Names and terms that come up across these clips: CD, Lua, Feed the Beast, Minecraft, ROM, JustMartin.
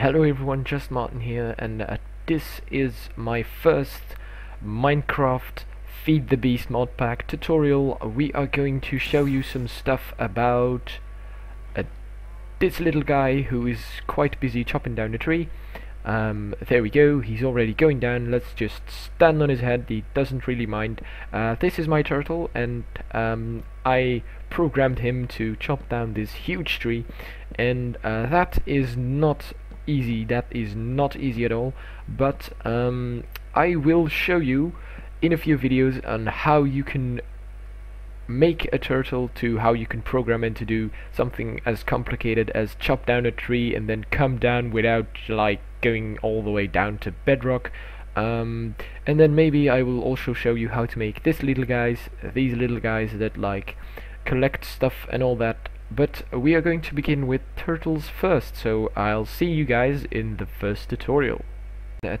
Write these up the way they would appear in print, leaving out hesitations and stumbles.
Hello everyone, JustMartin here, and this is my first Minecraft Feed the Beast mod pack tutorial. We are going to show you some stuff about this little guy who is quite busy chopping down a tree. There we go, he's already going down. Let's just stand on his head, he doesn't really mind. This is my turtle, and I programmed him to chop down this huge tree, and that is not easy, that is not easy at all, but I will show you in a few videos on how you can make a turtle, to how you can program it to do something as complicated as chop down a tree and then come down without like going all the way down to bedrock. And then maybe I will also show you how to make these little guys that like collect stuff and all that, but we are going to begin with turtles first, so I'll see you guys in the first tutorial.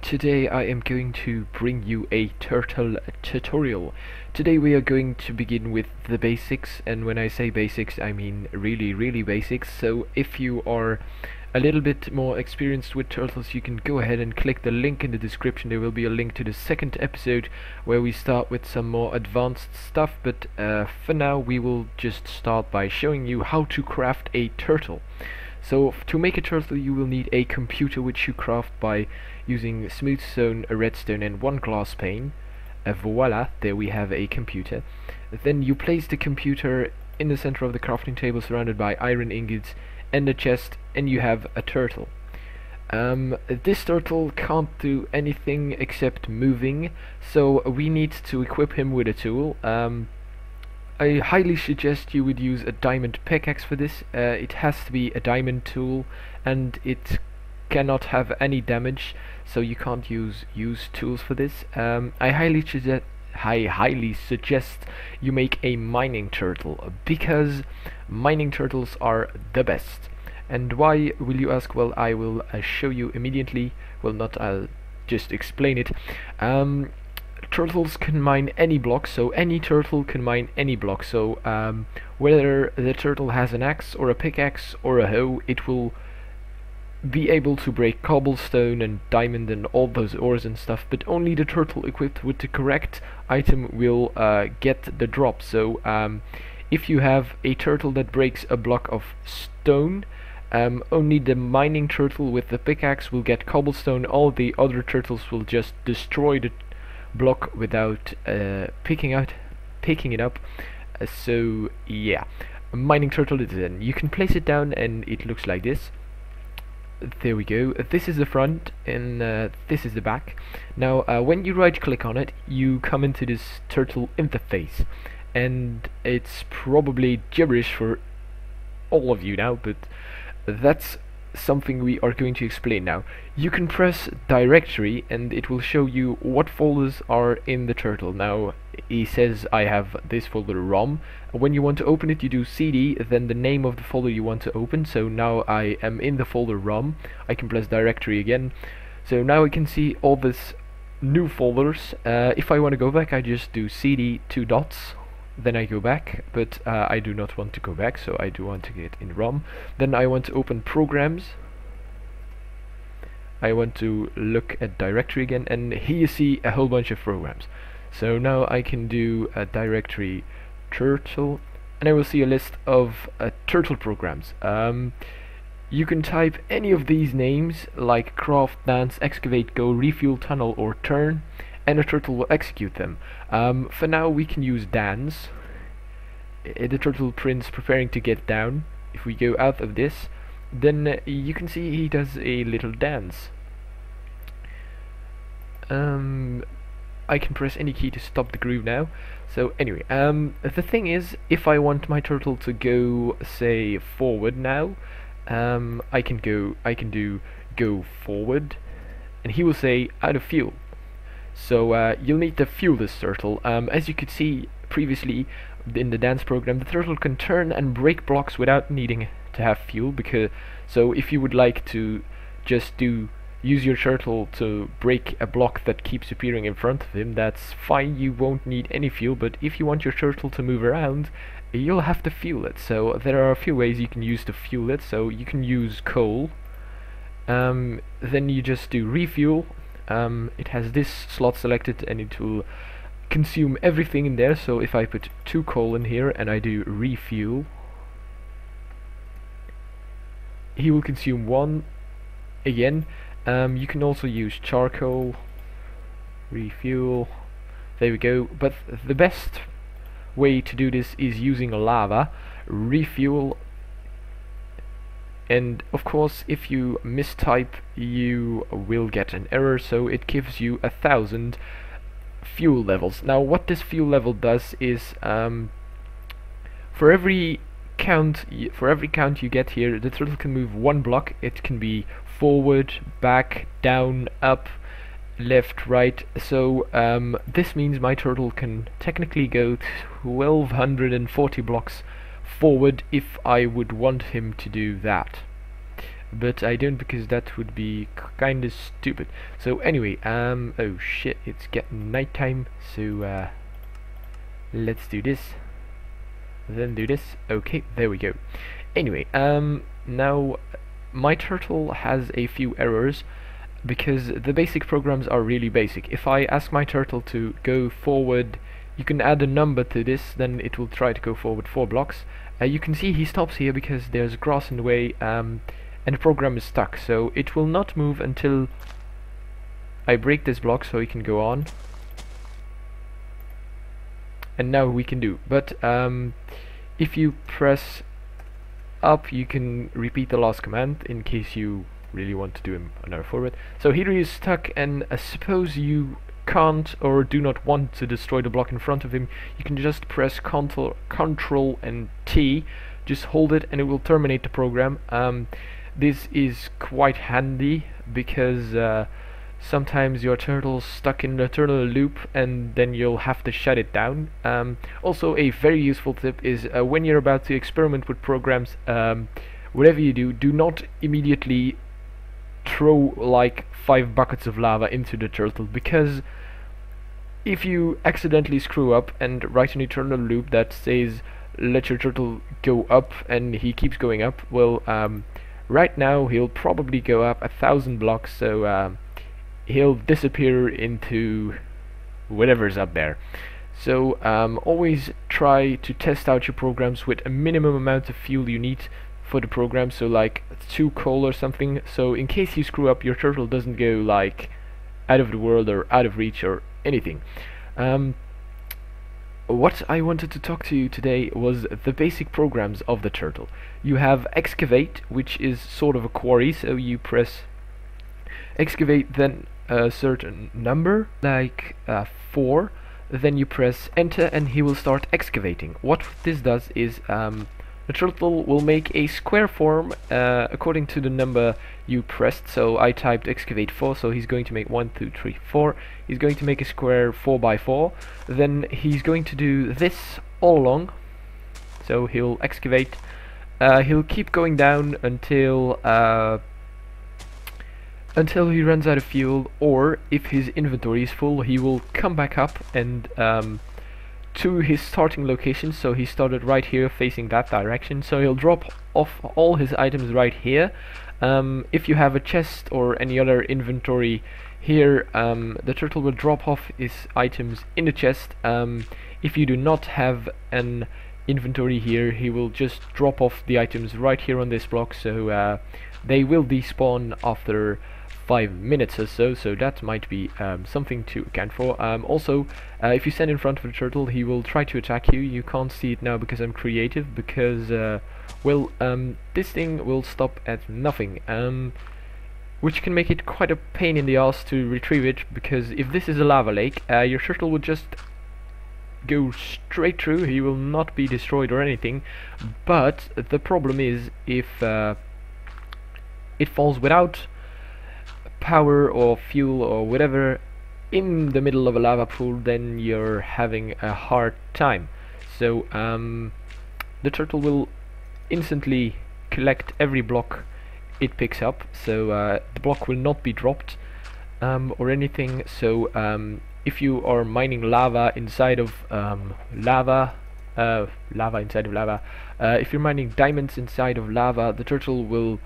Today I am going to bring you a turtle tutorial. Today we are going to begin with the basics, and when I say basics I mean really really basics, so if you are a little bit more experienced with turtles you can go ahead and click the link in the description. There will be a link to the second episode where we start with some more advanced stuff, but for now we will just start by showing you how to craft a turtle. So to make a turtle you will need a computer, which you craft by using smooth stone, a redstone and one glass pane. Voila, there we have a computer. Then you place the computer in the center of the crafting table surrounded by iron ingots and a chest, and you have a turtle. This turtle can't do anything except moving, so we need to equip him with a tool. I highly suggest you would use a diamond pickaxe for this. It has to be a diamond tool and it cannot have any damage, so you can't use tools for this. I highly suggest you make a mining turtle, because mining turtles are the best. And why, will you ask? Well, I will show you immediately. Well, not, I'll just explain it. Turtles can mine any block, so any turtle can mine any block, so whether the turtle has an axe or a pickaxe or a hoe, it will be able to break cobblestone and diamond and all those ores and stuff, but only the turtle equipped with the correct item will get the drop. So if you have a turtle that breaks a block of stone, only the mining turtle with the pickaxe will get cobblestone. All the other turtles will just destroy the block without picking it up. So yeah, a mining turtle is in. You can place it down and it looks like this. There we go. This is the front and this is the back. Now when you right click on it you come into this turtle interface, and it's probably gibberish for all of you now, but that's something we are going to explain now. You can press directory and it will show you what folders are in the turtle. Now he says I have this folder ROM. When you want to open it you do CD, then the name of the folder you want to open. So now I am in the folder ROM. I can press directory again, so now I can see all these new folders. If I want to go back I just do CD two dots, then I go back, but I do not want to go back, so I do want to get in ROM. Then I want to open programs, I want to look at directory again, and here you see a whole bunch of programs. So now I can do a directory turtle and I will see a list of turtle programs. You can type any of these names like craft, dance, excavate, go, refuel, tunnel or turn, and a turtle will execute them. For now we can use dance. The turtle prints preparing to get down. If we go out of this, then you can see he does a little dance. I can press any key to stop the groove now. So anyway, the thing is, if I want my turtle to go, say, forward now, I can do go forward, and he will say out of fuel. So you'll need to fuel this turtle. As you could see previously in the dance program, the turtle can turn and break blocks without needing to have fuel, because so if you would like to just use your turtle to break a block that keeps appearing in front of him, that's fine, you won't need any fuel. But if you want your turtle to move around you'll have to fuel it, so there are a few ways you can use to fuel it. So you can use coal, Then you just do refuel. It has this slot selected and it will consume everything in there. So if I put 2 coal in here and I do refuel, he will consume 1 again. You can also use charcoal, refuel, there we go. But the best way to do this is using lava, refuel, and of course if you mistype you will get an error, so it gives you 1,000 fuel levels. Now what this fuel level does is for every count you get here, the turtle can move 1 block. It can be forward, back, down, up, left, right. So this means my turtle can technically go 1240 blocks forward if I would want him to do that, but I don't, because that would be kinda stupid. So anyway, oh shit, it's getting nighttime, so let's do this, then do this. Okay, there we go. Anyway, now my turtle has a few errors because the basic programs are really basic. If I ask my turtle to go forward, you can add a number to this, then it will try to go forward 4 blocks. You can see he stops here because there's grass in the way, and the program is stuck, so it will not move until I break this block so he can go on. And now we can do, but if you press up you can repeat the last command in case you really want to do him another forward. So here he is stuck, and suppose you can't or do not want to destroy the block in front of him, you can just press Ctrl and T, just hold it and it will terminate the program. This is quite handy because sometimes your turtle's stuck in the turtle loop and then you'll have to shut it down. Also a very useful tip is when you're about to experiment with programs, whatever you do, do not immediately throw like 5 buckets of lava into the turtle, because if you accidentally screw up and write an eternal loop that says let your turtle go up and he keeps going up, well right now he'll probably go up 1,000 blocks, so he'll disappear into whatever's up there. So always try to test out your programs with a minimum amount of fuel you need for the program, so like 2 coal or something, so in case you screw up your turtle doesn't go like out of the world or out of reach or anything. What I wanted to talk to you today was the basic programs of the turtle. You have excavate, which is sort of a quarry, so you press excavate, then a certain number, like 4, then you press enter and he will start excavating. What this does is the turtle will make a square form according to the number you pressed. So I typed excavate 4, so he's going to make 1, 2, 3, 4. He's going to make a square 4 by 4, then he's going to do this all along, so he'll excavate, he'll keep going down until he runs out of fuel, or if his inventory is full he will come back up and to his starting location. So he started right here facing that direction, so he'll drop off all his items right here. If you have a chest or any other inventory here, the turtle will drop off his items in the chest. If you do not have an inventory here, he will just drop off the items right here on this block, so they will despawn after 5 minutes or so, so that might be something to account for. Also, if you stand in front of the turtle, he will try to attack you. You can't see it now because I'm creative, because, well, this thing will stop at nothing, which can make it quite a pain in the ass to retrieve it, because if this is a lava lake, your turtle would just go straight through, he will not be destroyed or anything, but the problem is if it falls without power or fuel or whatever in the middle of a lava pool, then you're having a hard time. So the turtle will instantly collect every block it picks up, so the block will not be dropped or anything. So if you are mining lava inside of lava, if you're mining diamonds inside of lava, the turtle will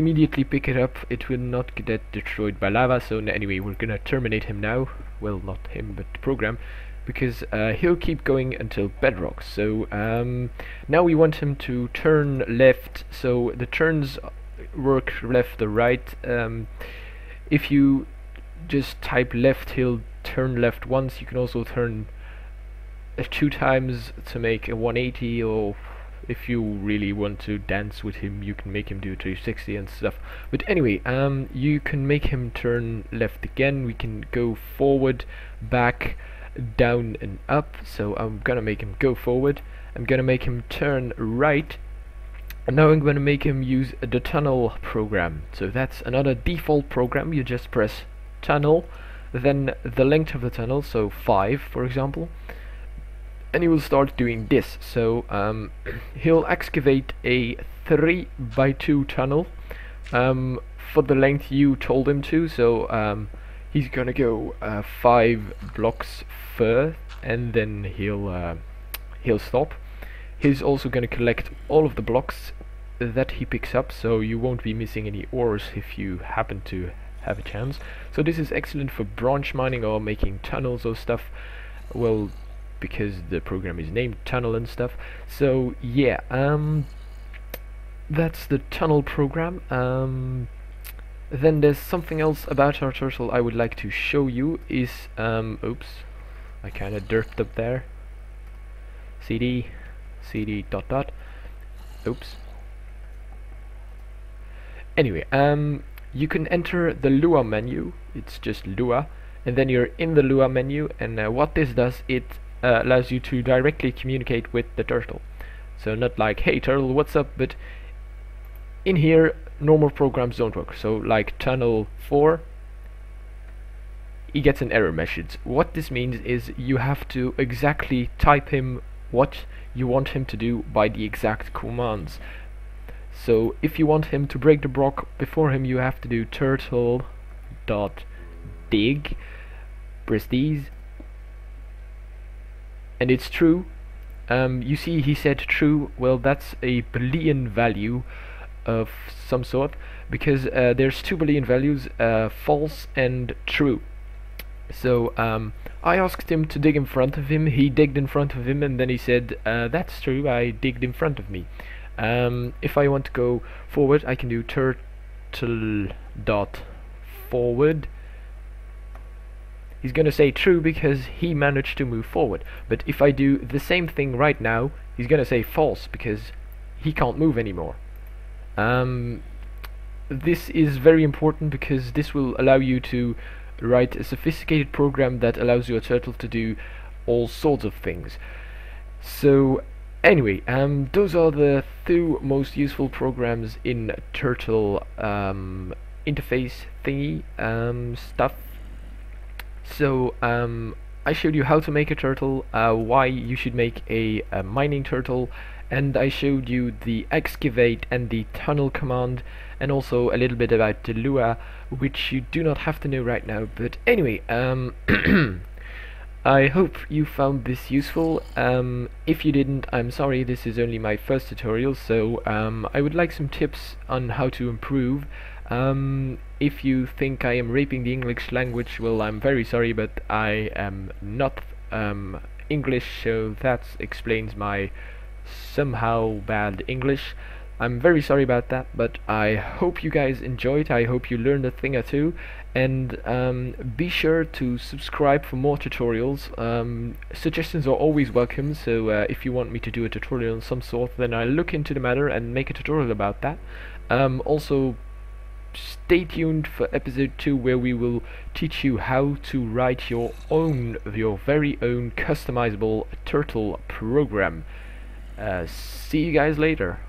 immediately pick it up, it will not get destroyed by lava. So anyway, we're gonna terminate him now. Well, not him, but the program, because he'll keep going until bedrock. So now we want him to turn left, so the turns work left or right. If you just type left, he'll turn left once. You can also turn two times to make a 180, or if you really want to dance with him, you can make him do 360 and stuff. But anyway, you can make him turn left again. We can go forward, back, down and up. So I'm gonna make him go forward, I'm gonna make him turn right, and now I'm gonna make him use the tunnel program. So that's another default program. You just press tunnel, then the length of the tunnel, so 5 for example, and he will start doing this. So he'll excavate a 3x2 tunnel for the length you told him to. So he's gonna go 5 blocks further, and then he'll stop. He's also gonna collect all of the blocks that he picks up, so you won't be missing any ores if you happen to have a chance. So this is excellent for branch mining or making tunnels or stuff. Well, because the program is named tunnel and stuff. So yeah, that's the tunnel program. Then there's something else about our turtle I would like to show you is, oops, I kinda derped up there. CD dot dot, oops. Anyway, you can enter the Lua menu, it's just Lua, and then you're in the Lua menu, and what this does, it allows you to directly communicate with the turtle. So not like, hey turtle, what's up, but in here normal programs don't work. So like tunnel 4, he gets an error message. What this means is you have to exactly type him what you want him to do by the exact commands. So if you want him to break the block before him, you have to do turtle dot dig, press these, and it's true. You see he said true. Well, that's a boolean value of some sort, because there's two boolean values, false and true. So I asked him to dig in front of him, he digged in front of him, and then he said that's true, I digged in front of me. If I want to go forward, I can do turtle dot forward. He's gonna say true because he managed to move forward, but if I do the same thing right now, he's gonna say false because he can't move anymore. This is very important because this will allow you to write a sophisticated program that allows your turtle to do all sorts of things. So anyway, those are the two most useful programs in turtle interface thingy stuff. So I showed you how to make a turtle, why you should make a mining turtle, and I showed you the excavate and the tunnel command, and also a little bit about the Lua, which you do not have to know right now. But anyway, I hope you found this useful. If you didn't, I'm sorry, this is only my first tutorial, so I would like some tips on how to improve. If you think I am raping the English language, well, I'm very sorry, but I am not English, so that explains my somehow bad English. I'm very sorry about that, but I hope you guys enjoyed, I hope you learned a thing or two, and be sure to subscribe for more tutorials. Suggestions are always welcome, so if you want me to do a tutorial on some sort, then I'll look into the matter and make a tutorial about that. Also, stay tuned for episode 2, where we will teach you how to write your very own customizable turtle program. See you guys later.